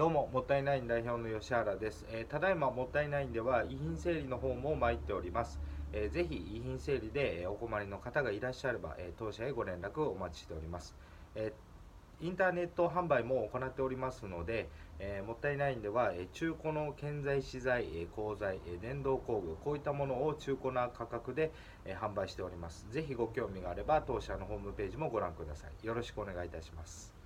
どうも、もったいないん代表の吉原です。ただいまもったいないんでは遺品整理の方も参っております。ぜひ遺品整理でお困りの方がいらっしゃれば、当社へご連絡をお待ちしております。インターネット販売も行っておりますので、もったいないんでは中古の建材、資材、鋼材、電動工具、こういったものを中古な価格で販売しております。ぜひご興味があれば当社のホームページもご覧ください。よろしくお願いいたします。